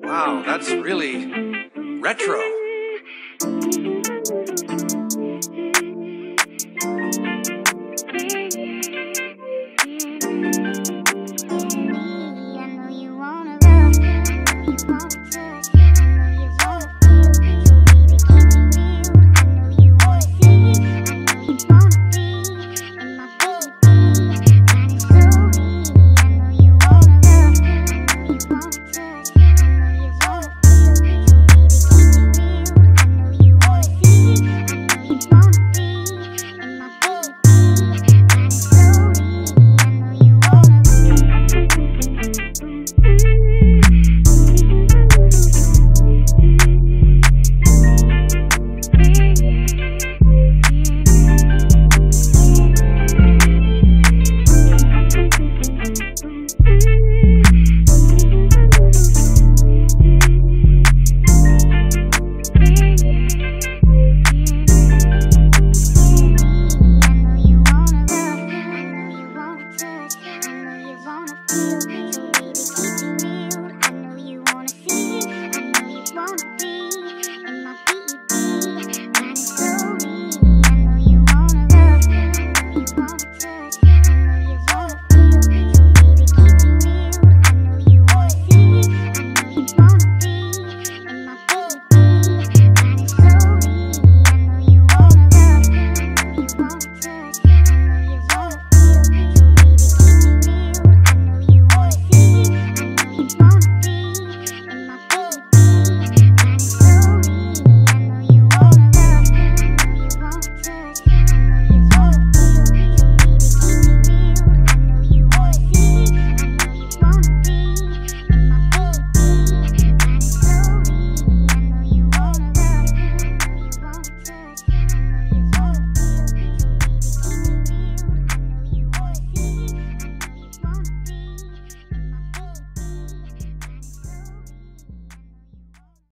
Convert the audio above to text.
Wow, that's really retro.